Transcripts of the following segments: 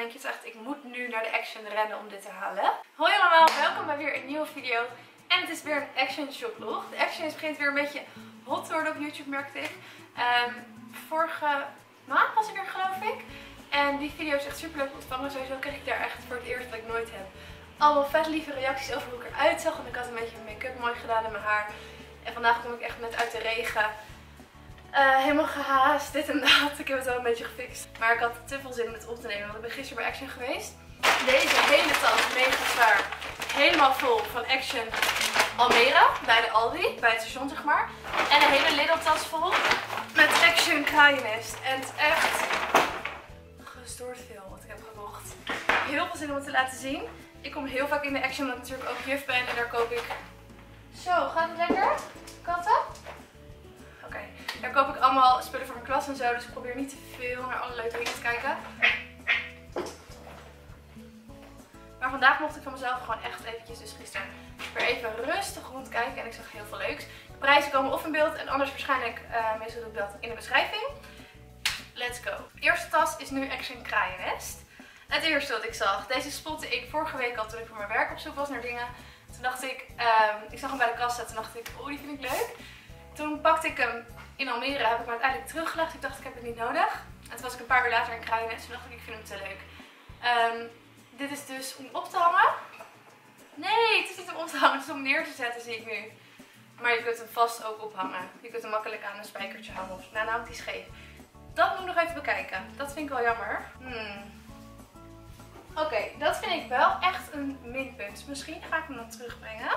denk je het echt, ik moet nu naar de Action rennen om dit te halen. Hoi allemaal, welkom bij weer een nieuwe video. En het is weer een Action shoplog. De Action begint weer een beetje hot te worden op YouTube, merkte ik. Vorige maand was ik er, geloof ik. En die video is echt super leuk ontvangen. Sowieso kreeg ik daar echt voor het eerst wat ik nooit heb. Allemaal vet lieve reacties over hoe ik eruit zag. Want ik had een beetje mijn make-up mooi gedaan in mijn haar. En vandaag kom ik echt net uit de regen. Helemaal gehaast, dit en dat. Ik heb het wel een beetje gefixt. Maar ik had te veel zin om het op te nemen, want ik ben gisteren bij Action geweest. Deze hele tas, mega zwaar. Helemaal vol van Action Almere, bij de Aldi, bij het station zeg maar. En een hele Lidl tas vol met Action kraaiennest. En het is echt gestoord veel wat ik heb gekocht. Heel veel zin om het te laten zien. Ik kom heel vaak in de Action, omdat ik natuurlijk ook juf ben en daar koop ik... Zo, gaat het lekker? Katten? Oké, daar koop ik allemaal spullen voor mijn klas en zo, dus ik probeer niet te veel naar alle leuke dingen te kijken. Maar vandaag mocht ik van mezelf gewoon echt eventjes, dus gisteren, weer even rustig rondkijken en ik zag heel veel leuks. De prijzen komen of in beeld en anders waarschijnlijk, meestal doe ik dat in de beschrijving. Let's go. De eerste tas is nu Action kraaiennest. Het eerste wat ik zag, deze spotte ik vorige week al toen ik voor mijn werk op zoek was naar dingen. Toen dacht ik, ik zag hem bij de kassa, toen dacht ik, oh die vind ik leuk. Toen pakte ik hem in Almere, heb ik hem uiteindelijk teruggelegd. Ik dacht, ik heb het niet nodig. En toen was ik een paar uur later in Kruien en toen dacht ik, ik vind hem te leuk. Dit is dus om op te hangen. Nee, het is niet om op te hangen, het is om neer te zetten, zie ik nu. Maar je kunt hem vast ook ophangen. Je kunt hem makkelijk aan een spijkertje hangen of nou, hangt hij scheef. Dat moet ik nog even bekijken. Dat vind ik wel jammer. Oké, dat vind ik wel echt een minpunt. Misschien ga ik hem dan terugbrengen.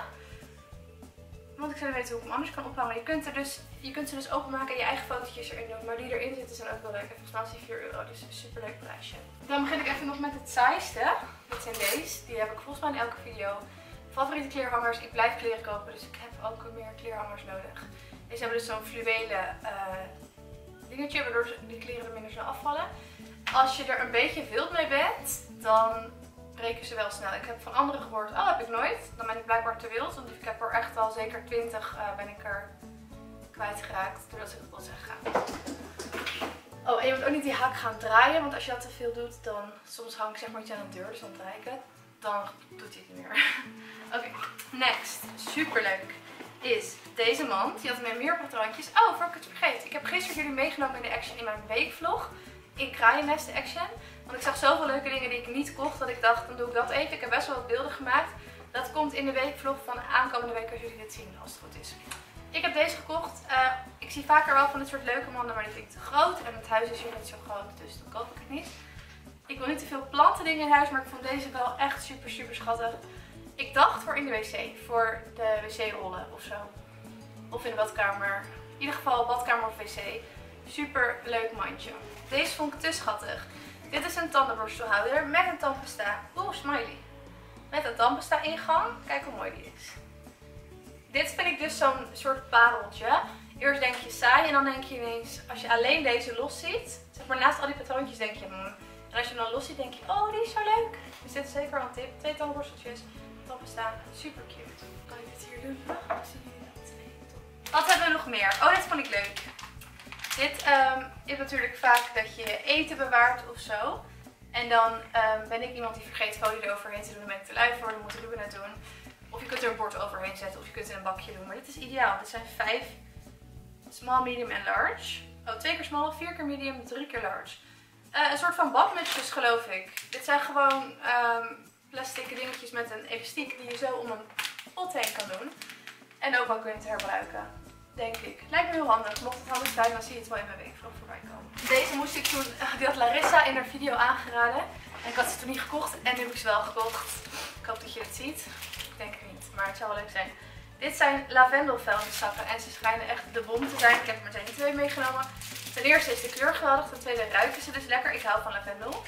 Want ik zou niet weten hoe ik hem anders kan ophangen. Je kunt ze dus openmaken en je eigen fotootjes erin doen. Maar die erin zitten zijn ook wel leuk. En volgens mij is die €4. Dus een super leuk prijsje. Dan begin ik even nog met het saaiste. Dit zijn deze. Die heb ik volgens mij in elke video. Favoriete kleerhangers. Ik blijf kleren kopen. Dus ik heb ook meer kleerhangers nodig. Deze hebben dus zo'n fluwelen dingetje. Waardoor die kleren er minder snel afvallen. Als je er een beetje wild mee bent, dan breken ze wel snel. Ik heb van anderen gehoord, oh heb ik nooit. Dan ben ik blijkbaar te wild, want ik heb er echt al zeker 20 ben ik er kwijtgeraakt. Doordat ik het wil zeggen. Oh, en je moet ook niet die haak gaan draaien, want als je dat te veel doet, dan soms hang ik zeg maar iets aan de deur, dus dan draai ik het. Dan doet hij het niet meer. Oké, next. Superleuk is deze mand. Die had met meer patroontjes. Oh, voor ik het vergeet. Ik heb gisteren jullie meegenomen in de Action in mijn weekvlog. In kraaiennest Action. Want ik zag zoveel leuke dingen die ik niet kocht dat ik dacht, dan doe ik dat even. Ik heb best wel wat beelden gemaakt. Dat komt in de weekvlog van aankomende week als jullie dit zien, als het goed is. Ik heb deze gekocht. Ik zie vaker wel van dit soort leuke manden, maar die vind ik te groot. En het huis is hier niet zo groot, dus dan koop ik het niet. Ik wil niet te veel plantendingen in huis, maar ik vond deze wel echt super, super schattig. Ik dacht voor in de wc, voor de wc-rollen of zo. Of in de badkamer. In ieder geval badkamer of wc. Super leuk mandje. Deze vond ik te schattig. Dit is een tandenborstelhouder met een tandpasta. Oeh, smiley. Met een tandpasta ingang. Kijk hoe mooi die is. Dit vind ik dus zo'n soort pareltje. Eerst denk je saai en dan denk je ineens, als je alleen deze los ziet, zeg maar naast al die patroontjes denk je, en als je hem dan los ziet denk je, oh die is zo leuk. Dus dit is zeker een tip. 2 tandenborsteltjes, tandpasta, super cute. Kan ik dit hier doen? Zien jullie dat? Wat hebben we nog meer? Oh, dit vond ik leuk. Dit is natuurlijk vaak dat je eten bewaart of zo. En dan ben ik iemand die vergeet folie eroverheen te doen. Dan ben ik te lui voor, dan moet Ruben het doen. Of je kunt er een bord overheen zetten of je kunt er een bakje doen. Maar dit is ideaal. Dit zijn 5 small, medium en large. Oh, 2 keer small, 4 keer medium, 3 keer large. Een soort van badmutsjes geloof ik. Dit zijn gewoon plastic dingetjes met een elastiek die je zo om een pot heen kan doen. En ook wel kunt herbruiken. Denk ik. Lijkt me heel handig. Mocht het handig zijn, dan zie je het wel in mijn weekvlog voorbij komen. Deze moest ik toen... Die had Larissa in haar video aangeraden. En ik had ze toen niet gekocht. En nu heb ik ze wel gekocht. Ik hoop dat je het ziet. Ik denk het niet. Maar het zou wel leuk zijn. Dit zijn lavendelvuilniszakken. En ze schijnen echt de bom te zijn. Ik heb er meteen 2 meegenomen. Ten eerste is de kleur geweldig. Ten tweede ruiken ze dus lekker. Ik hou van lavendel.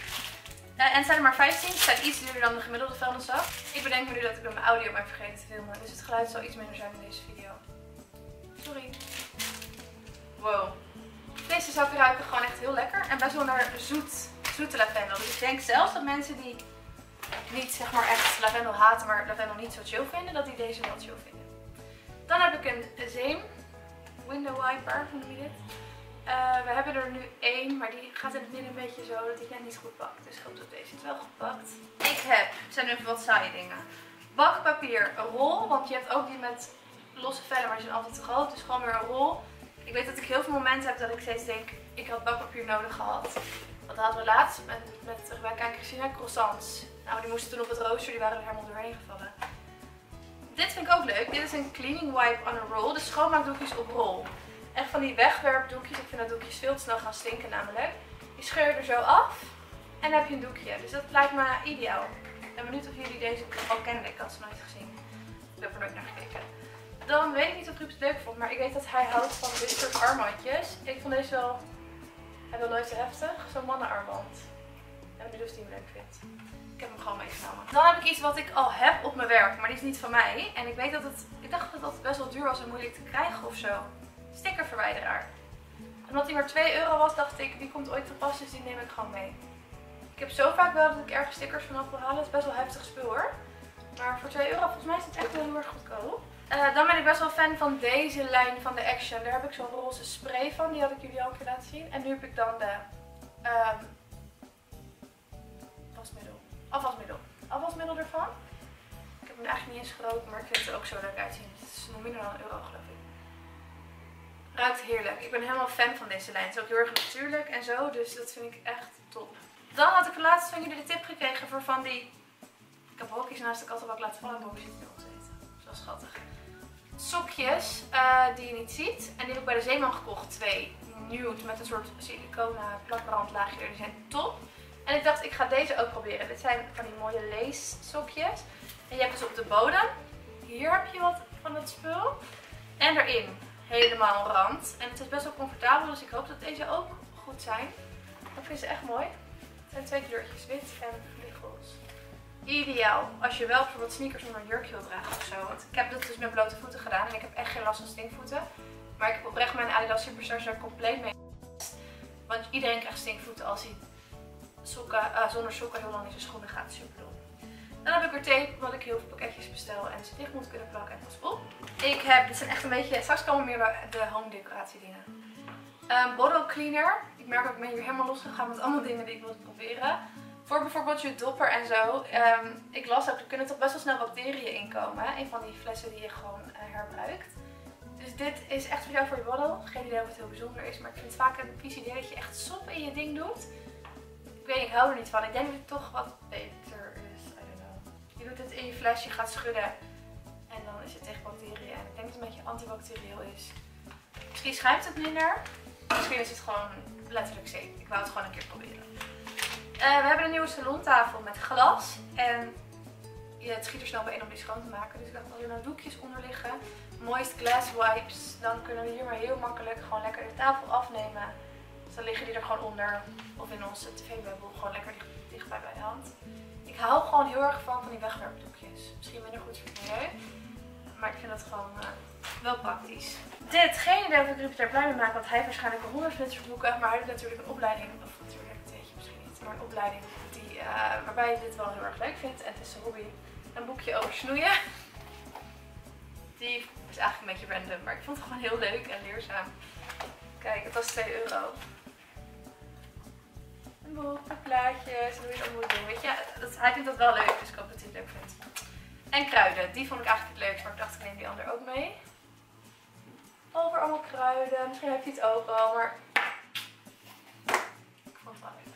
En het zijn er maar 15. Het zijn iets duurder dan de gemiddelde vuilniszak. Ik bedenk me nu dat ik mijn audio ben vergeten te filmen. Dus het geluid zal iets minder zijn in deze video. Sorry. Wow. Deze zakken ruiken gewoon echt heel lekker. En best wel naar zoete lavendel. Dus ik denk zelfs dat mensen die niet zeg maar echt lavendel haten, maar lavendel niet zo chill vinden, dat die deze wel chill vinden. Dan heb ik een Zeem window wiper, hoe noem je dit? We hebben er nu één, maar die gaat in het midden een beetje zo dat hij net niet goed pakt. Dus ik hoop dat deze het wel goed pakt. Ik heb, zijn even wat saaie dingen. Bakpapier, een rol, want je hebt ook die met losse vellen, maar die zijn altijd te groot. Dus gewoon weer een rol. Ik weet dat ik heel veel momenten heb dat ik steeds denk, ik had bakpapier nodig gehad. Want dat hadden we laatst met Rebecca en Christina croissants. Nou, die moesten toen op het rooster, die waren er helemaal doorheen gevallen. Dit vind ik ook leuk. Dit is een cleaning wipe on a roll, dus schoonmaakdoekjes op rol. Echt van die wegwerpdoekjes. Ik vind dat doekjes veel te snel gaan stinken namelijk. Je scheur je er zo af en dan heb je een doekje. Dus dat lijkt me ideaal. Ik ben benieuwd of jullie deze al kennen. Ik had ze nooit gezien. Ik heb er nooit naar gekeken. Dan weet ik niet of Ruud het leuk vond, maar ik weet dat hij houdt van dit soort armbandjes. Ik vond deze wel... Hij wil nooit te heftig. Zo'n mannenarmband. Ik ben benieuwd of hij hem leuk vindt. Ik heb hem gewoon meegenomen. Dan heb ik iets wat ik al heb op mijn werk, maar die is niet van mij. En ik weet dat het... Ik dacht dat het best wel duur was en moeilijk te krijgen of zo. Stickerverwijderaar. Omdat die maar €2 was, dacht ik, die komt ooit te pas, dus die neem ik gewoon mee. Ik heb zo vaak wel dat ik ergens stickers vanaf wil halen. Het is best wel heftig spul hoor. Maar voor €2, volgens mij is het echt wel heel erg goedkoop. Dan ben ik best wel fan van deze lijn van de Action. Daar heb ik zo'n roze spray van, die had ik jullie al een keer laten zien. En nu heb ik dan de afwasmiddel ervan. Ik heb hem eigenlijk niet eens geroken, maar ik vind het er ook zo leuk uitzien. Het is nog minder dan €1 geloof ik. Ruikt heerlijk. Ik ben helemaal fan van deze lijn. Het is ook heel erg natuurlijk en zo, dus dat vind ik echt top. Dan had ik laatst van jullie de tip gekregen voor van die... Ik heb hokjes naast de kattenbak laten vallen en boven zit nu opzeten. Dat is wel schattig. Sokjes die je niet ziet. En die heb ik bij de Zeeman gekocht. 2 nude met een soort silicona plakbrandlaagje. Die zijn top. En ik dacht, ik ga deze ook proberen. Dit zijn van die mooie lace sokjes. En je hebt dus op de bodem. Hier heb je wat van het spul. En erin. Helemaal rand. En het is best wel comfortabel, dus ik hoop dat deze ook goed zijn. Ik vind ze echt mooi. Het zijn 2 kleurtjes, wit en lichtgools. Ideaal als je wel bijvoorbeeld sneakers onder een jurkje wil dragen ofzo. Want ik heb dat dus met blote voeten gedaan en ik heb echt geen last van stinkvoeten. Maar ik heb oprecht mijn Adidas Superstars daar compleet mee. Want iedereen krijgt stinkvoeten als hij zonder sokken heel lang in zijn schoenen gaat. Super dom. Dan heb ik weer tape, want ik heel veel pakketjes bestel en ze dicht moet kunnen plakken en pas op. Ik heb, dit zijn echt een beetje, straks komen meer de home decoratie dingen. Bottle cleaner. Ik merk dat ik ben hier helemaal losgegaan met allemaal dingen die ik wil proberen. Voor bijvoorbeeld je dopper en zo. Ik las ook, er kunnen toch best wel snel bacteriën inkomen. Een van die flessen die je gewoon herbruikt. Dus dit is echt voor jou voor je bottle. Geen idee of het heel bijzonder is, maar ik vind het vaak een vies idee dat je echt sop in je ding doet. Ik weet, ik hou er niet van. Ik denk dat het toch wat beter is. Je doet het in je flesje, gaat schudden en dan is het tegen bacteriën. En ik denk dat het een beetje antibacterieel is. Misschien schuimt het minder. Misschien is het gewoon letterlijk zeep. Ik wou het gewoon een keer proberen. We hebben een nieuwe salontafel met glas. En het schiet er snel bij in om die schoon te maken. Dus ik dacht, als er nou doekjes onder liggen, moist glass wipes, dan kunnen we hier maar heel makkelijk gewoon lekker de tafel afnemen. Dus dan liggen die er gewoon onder. Of in onze tv-bubbel gewoon lekker dichtbij bij de hand. Ik hou gewoon heel erg van die wegwerpdoekjes. Misschien minder goed voor het milieu, maar ik vind dat gewoon wel praktisch. Dit, geen idee of ik Ruud daar blij mee maak, want hij heeft waarschijnlijk 100 mensen boeken. Maar hij doet natuurlijk een opleiding, of natuurlijk, dat weet je misschien niet, maar een opleiding die, waarbij je dit wel heel erg leuk vindt. En het is een hobby, een boekje over snoeien. Die is eigenlijk een beetje random, maar ik vond het gewoon heel leuk en leerzaam. Kijk, het was €2. Een boek, een plaatje, zo doe je dat moet doen. Weet je, hij vindt dat wel leuk, dus ik hoop dat hij het leuk vindt. En kruiden, die vond ik eigenlijk het leukst, maar ik dacht ik neem die ander ook mee. Over allemaal kruiden, misschien heeft hij het ook al, maar ik vond het wel leuk.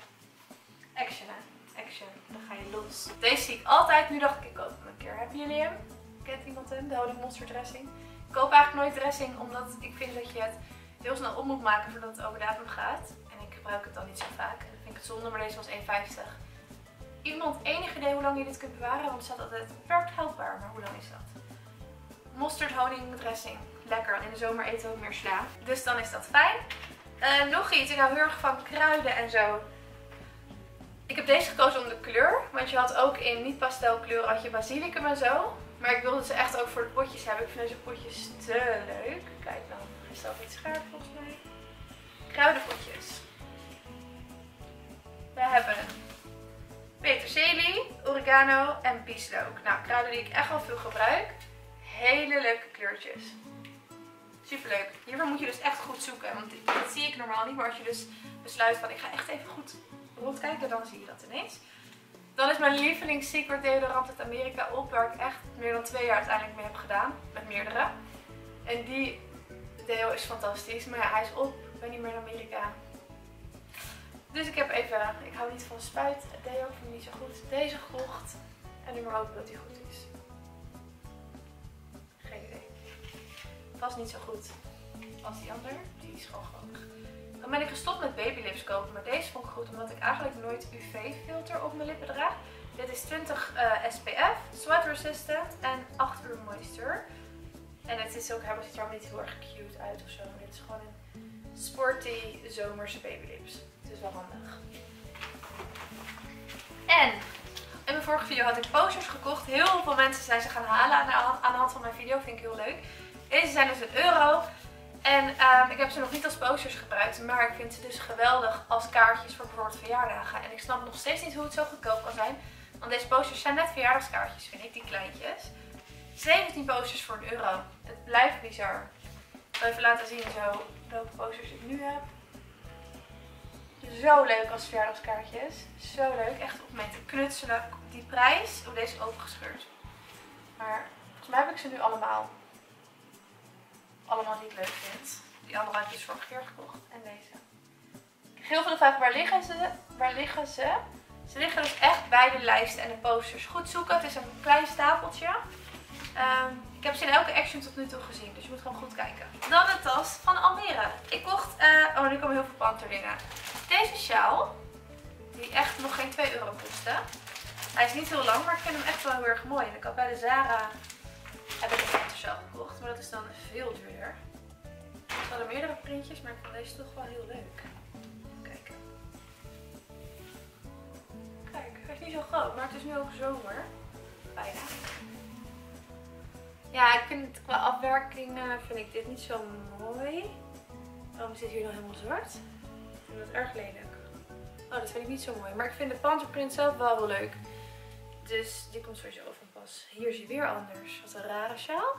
Action hè, Action, dan ga je los. Deze zie ik altijd, nu dacht ik koop hem een keer. Hebben jullie hem? Kent iemand hem? De Holy Monster dressing. Ik koop eigenlijk nooit dressing, omdat ik vind dat je het heel snel op moet maken voordat het over datum gaat. Ik gebruik het dan niet zo vaak. Dan vind ik het zonde, maar deze was €1,50. Iemand enig idee hoe lang je dit kunt bewaren, want het staat altijd beperkt houdbaar. Maar hoe lang is dat? Mosterd, honing, dressing. Lekker. In de zomer eten we ook meer sla. Dus dan is dat fijn. Nog iets. Ik hou heel erg van kruiden en zo. Ik heb deze gekozen om de kleur. Want je had ook in niet pastelkleuren had je basilicum en zo. Maar ik wilde ze echt ook voor de potjes hebben. Ik vind deze potjes te leuk. Kijk dan. Is dat iets scherp volgens mij? Kruidenpotjes. We hebben peterselie, oregano en bieslook. Nou, kruiden die ik echt wel veel gebruik. Hele leuke kleurtjes. Super leuk. Hiervoor moet je dus echt goed zoeken. Want dat zie ik normaal niet. Maar als je dus besluit van ik ga echt even goed rondkijken, dan zie je dat ineens. Dan is mijn lievelings Secret deodorant uit Amerika op. Waar ik echt meer dan 2 jaar uiteindelijk mee heb gedaan. Met meerdere. En die deo is fantastisch. Maar ja, hij is op. Ik ben niet meer in Amerika. Dus ik heb even... Ik hou niet van spuit. Deo vind ik niet zo goed. Deze gocht. En nu maar hoop dat die goed is. Geen idee. Vast niet zo goed als die ander. Die is gewoon grappig. Dan ben ik gestopt met Babylips kopen. Maar deze vond ik goed omdat ik eigenlijk nooit UV-filter op mijn lippen draag. Dit is 20 SPF, sweat resistant en 8 uur moisture. En het is ook, hij ziet er allemaal niet heel erg cute uit ofzo. Dit is gewoon een sporty zomerse Babylips. Het is wel handig. En in mijn vorige video had ik posters gekocht. Heel veel mensen zijn ze gaan halen aan de hand van mijn video. Vind ik heel leuk. Deze zijn dus €1. En ik heb ze nog niet als posters gebruikt. Maar ik vind ze dus geweldig als kaartjes voor bijvoorbeeld verjaardagen. En ik snap nog steeds niet hoe het zo goedkoop kan zijn. Want deze posters zijn net verjaardagskaartjes, vind ik, die kleintjes. 17 posters voor €1. Het blijft bizar. Ik wil even laten zien zo welke posters ik nu heb. Zo leuk als verjaardagskaartjes. Zo leuk. Echt op mee te knutselen. Die prijs. Oh, deze is opengescheurd. Maar volgens mij heb ik ze nu allemaal. Allemaal niet leuk vind. Die andere had ik dus vorig jaar gekocht. En deze. Ik heel veel de vraag, waar liggen ze? Waar liggen ze? Ze liggen dus echt bij de lijst en de posters. Goed zoeken. Het is een klein stapeltje. Ik heb ze in elke Action tot nu toe gezien. Dus je moet gewoon goed kijken. Dan de tas van Almere. Ik kocht... oh, nu komen heel veel panterdingen. Deze sjaal. Die echt nog geen €2 kostte. Hij is niet heel lang, maar ik vind hem echt wel heel erg mooi. En ik had bij de Zara... heb ik een pantersjaal gekocht. Maar dat is dan veel duurder. Ze hadden meerdere printjes, maar ik vond deze toch wel heel leuk. Kijk. Kijk, hij is niet zo groot, maar het is nu ook zomer. Bijna. Ja, ik vind het qua afwerking vind ik dit niet zo mooi. Waarom zit hier nog helemaal zwart? Ik vind dat erg lelijk. Oh, dat vind ik niet zo mooi. Maar ik vind de panterprint zelf wel heel leuk. Dus die komt sowieso van pas. Hier zie je weer anders. Wat een rare sjaal.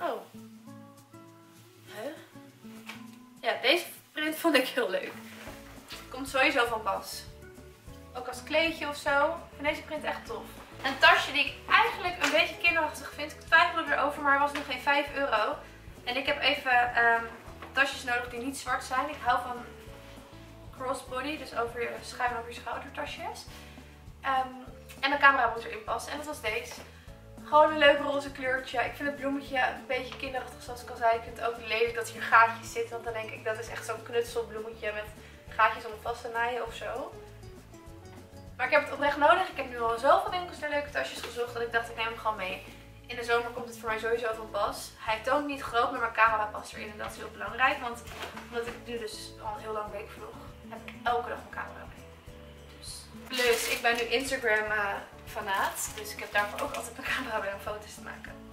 Oh. Huh? Ja, deze print vond ik heel leuk. Komt sowieso van pas. Ook als kleedje of zo. Ik vind deze print echt tof. Een tasje die ik eigenlijk een beetje kinderachtig vind. Ik twijfelde erover, maar was nog geen €5. En ik heb even tasjes nodig die niet zwart zijn. Ik hou van crossbody, dus over je schuin over je schouder tasjes. En de camera moet erin passen. En dat was deze. Gewoon een leuk roze kleurtje. Ik vind het bloemetje een beetje kinderachtig zoals ik al zei. Ik vind het ook lelijk dat hier gaatjes zitten. Want dan denk ik dat is echt zo'n knutselbloemetje met gaatjes om vast te naaien of zo. Maar ik heb het oprecht nodig. Ik heb nu al zoveel winkels naar leuke tasjes gezocht dat ik dacht ik neem hem gewoon mee. In de zomer komt het voor mij sowieso van pas. Hij toont niet groot, maar mijn camera past erin. En dat is heel belangrijk. Want omdat ik nu dus al een heel lang week vlog, heb ik elke dag mijn camera mee. Plus, ik ben nu Instagram fanaat. Dus ik heb daarvoor ook altijd mijn camera bij om foto's te maken.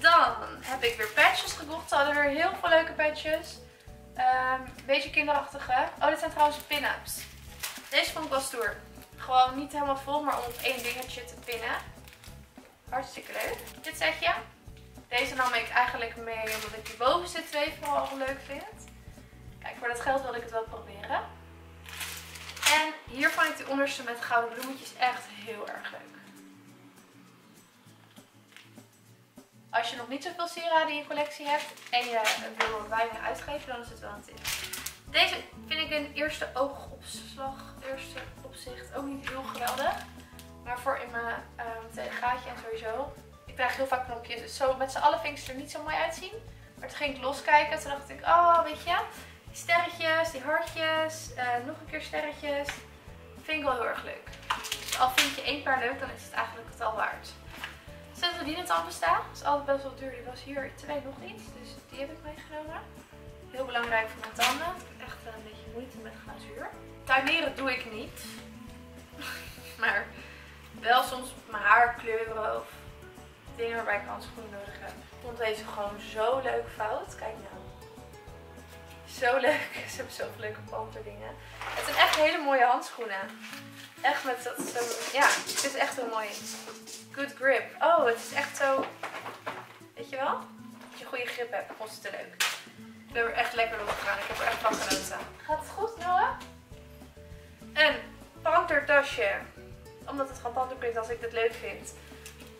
Dan heb ik weer patches gekocht. Ze hadden weer heel veel leuke patches. Een beetje kinderachtige. Oh, dit zijn trouwens pin-ups. Deze vond ik wel stoer. Gewoon niet helemaal vol, maar om op één dingetje te pinnen. Hartstikke leuk. Dit setje. Deze nam ik eigenlijk mee omdat ik die bovenste twee vooral leuk vind. Kijk, voor dat geld wil ik het wel proberen. En hier vond ik de onderste met gouden bloemetjes echt heel erg leuk. Als je nog niet zoveel sieraden in je collectie hebt en je wil weinig uitgeven, dan is het wel een tip. Deze vind ik in eerste oogopslag, eerste opzicht ook niet heel geweldig. Maar voor in mijn gaatje en sowieso. Ik draag heel vaak knopjes, dus zo met z'n allen vind ik ze er niet zo mooi uitzien. Maar toen ging ik loskijken, toen dacht ik, oh weet je, die sterretjes, die hartjes, nog een keer sterretjes. Vind ik wel heel erg leuk. Dus al vind je 1 paar leuk, dan is het eigenlijk het al waard. Zetten we die in het ambesta. Dat is altijd best wel duur, die was hier 2 nog niet, dus die heb ik meegenomen. Heel belangrijk voor mijn tanden. Ik heb echt een beetje moeite met glazuur. Tuineren doe ik niet. Maar wel soms mijn haar kleuren of dingen waarbij ik handschoenen nodig heb. Ik vond deze gewoon zo leuk fout. Kijk nou. Zo leuk. Ze hebben zoveel leuke panterdingen. Het zijn echt hele mooie handschoenen. Echt met dat zo... Ja, het is echt een mooi good grip. Oh, het is echt zo... Weet je wel? je goede grip hebt, vond het te leuk. Ik ben er echt lekker op gegaan. Ik heb er echt van genoten. Gaat het goed, Noah? Een pantertasje. Omdat het gewoon panterprint is als ik dit leuk vind.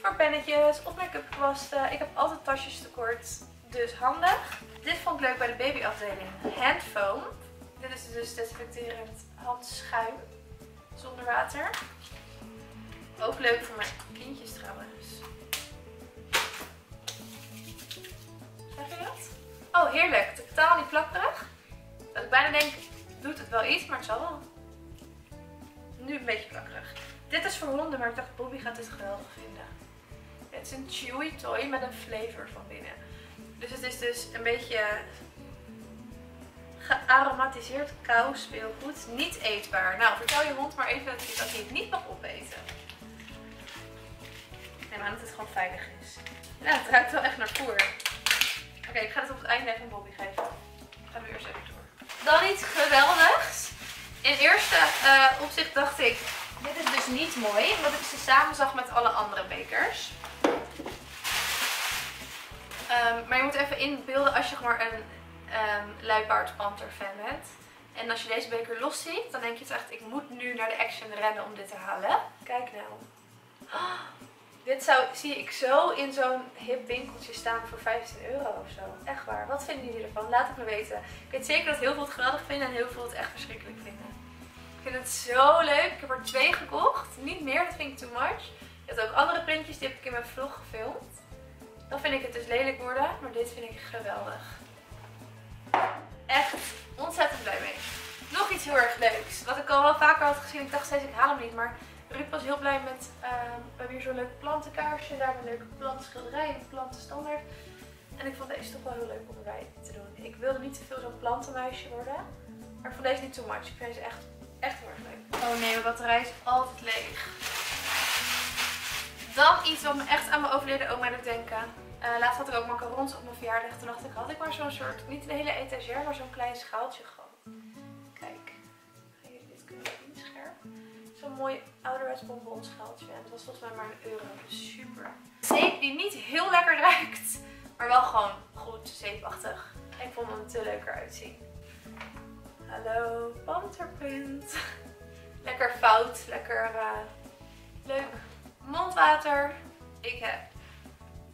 Voor pennetjes of make-up kwasten. Ik heb altijd tasjes tekort. Dus handig. Dit vond ik leuk bij de babyafdeling. Handfoam. Dit is dus desinfecterend handschuim. Zonder water. Ook leuk voor mijn kindjes trouwens. Zeg je dat? Oh, heerlijk. Totaal niet plakkerig. Dat ik bijna denk, doet het wel iets, maar het zal wel. Nu een beetje plakkerig. Dit is voor honden, maar ik dacht, Bobby gaat dit geweldig vinden. Het is een chewy toy met een flavor van binnen. Dus het is dus een beetje gearomatiseerd kauw speelgoed. Niet eetbaar. Nou, vertel je hond maar even dat hij het niet mag opeten. Nee, maar dat het gewoon veilig is. Ja, het ruikt wel echt naar voer. Oké, ik ga het op het einde even aan Bobby geven. Ik ga nu eerst even door. Dan iets geweldigs. In eerste opzicht dacht ik, dit is dus niet mooi, omdat ik ze samen zag met alle andere bekers. Maar je moet even inbeelden als je maar een luipaard-panter-fan bent. En als je deze beker los ziet, dan denk je echt, ik moet nu naar de Action rennen om dit te halen. Kijk nou. Oh, dit zie ik zo in zo'n hip winkeltje staan voor €15 of zo. Echt waar. Wat vinden jullie ervan? Laat het me weten. Ik weet zeker dat heel veel het geweldig vinden en heel veel het echt verschrikkelijk vinden. Ik vind het zo leuk. Ik heb er 2 gekocht. Niet meer, dat vind ik too much. Je hebt ook andere printjes, die heb ik in mijn vlog gefilmd. Dan vind ik het dus lelijk worden, maar dit vind ik geweldig. Echt ontzettend blij mee. Nog iets heel erg leuks. Wat ik al wel vaker had gezien, ik dacht steeds ik haal hem niet. Maar Ruud was heel blij met, we hebben hier zo'n leuk plantenkaarsje. Daar een leuke plantenschilderij en plantenstandaard. En ik vond deze toch wel heel leuk om erbij te doen. Ik wilde niet te veel zo'n plantenmeisje worden. Maar ik vond deze niet too much. Ik vind deze echt heel erg leuk. Oh nee, mijn batterij is altijd leeg. Dan iets wat me echt aan mijn overleden oma doet denken. Laatst had ik ook macarons op mijn verjaardag. Toen dacht ik, had ik maar zo'n soort, niet een hele étagère, maar zo'n klein schaaltje gewoon. Kijk, gaan jullie dit kunnen zien scherp? Zo'n mooi ouderwets bonbonschaaltje. En dat was volgens mij maar €1. Dus super. Zeep die niet heel lekker ruikt, maar wel gewoon goed zeepachtig. Ik vond hem te leuker uitzien. Hallo, panterprint. Lekker fout, lekker leuk. Mondwater. Ik heb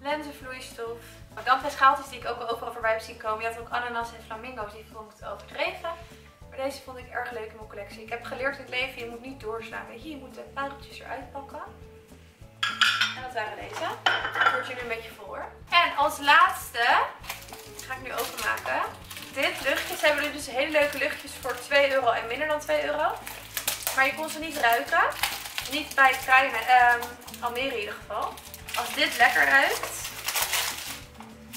lenzenvloeistof. Maar dan zijn schaaltjes die ik ook overal voorbij heb zien komen. Je had ook ananas en flamingo's, die vond ik te overdreven. Maar deze vond ik erg leuk in mijn collectie. Ik heb geleerd in het leven, je moet niet doorslaan. Weet je, je moet de pareltjes eruit pakken. En dat waren deze. Dat wordt jullie een beetje vol hoor. En als laatste, die ga ik nu openmaken. Dit luchtjes hebben jullie dus hele leuke luchtjes voor €2 en minder dan €2. Maar je kon ze niet ruiken. Niet bij Kleine, Almere in ieder geval. Als dit lekker ruikt.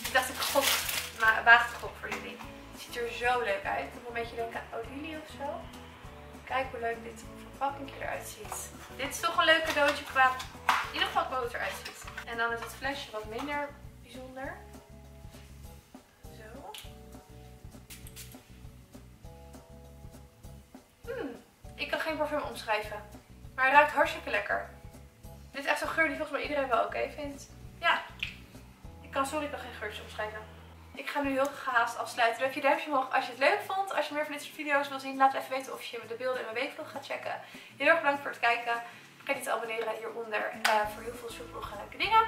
Ik dacht ik gok, maar waag het gok voor jullie. Het ziet er zo leuk uit. Ik moet een beetje denken aan Olilie of zo. Kijk hoe leuk dit verpakking eruit ziet. Dit is toch een leuk cadeautje qua in ieder geval hoe het eruit ziet. En dan is het flesje wat minder bijzonder. Zo. Ik kan geen parfum omschrijven. Maar hij ruikt hartstikke lekker. Dit is echt zo'n geur die volgens mij iedereen wel oké vindt. Ja. Ik kan geen geurtjes omschrijven. Ik ga nu heel gehaast afsluiten. Doe even je duimpje omhoog als je het leuk vond. Als je meer van dit soort video's wil zien, laat even weten of je de beelden in mijn weekvlog gaat checken. Heel erg bedankt voor het kijken. Vergeet niet te abonneren hieronder voor heel veel supervlog leuke dingen.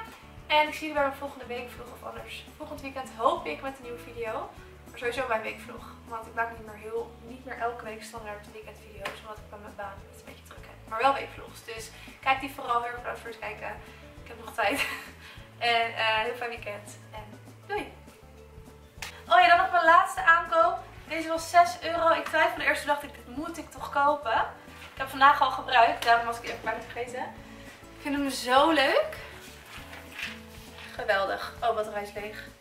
En ik zie jullie bij mijn volgende weekvlog of anders. Volgend weekend hoop ik met een nieuwe video. Maar sowieso bij een weekvlog. Want ik maak niet meer elke week standaard weekendvideo's. Omdat ik bij mijn baan het een beetje druk heb. Maar wel weekvlogs. Dus kijk die vooral. Heel erg bedankt voor het kijken. Ik heb nog tijd. En heel fijn weekend. En doei! Oh ja, dan nog mijn laatste aankoop. Deze was €6. Ik twijfelde eerst, toen dacht ik, dit moet ik toch kopen. Ik heb vandaag al gebruikt. Daarom was ik even bijna vergeten. Ik vind hem zo leuk. Geweldig. Oh, batterij is leeg.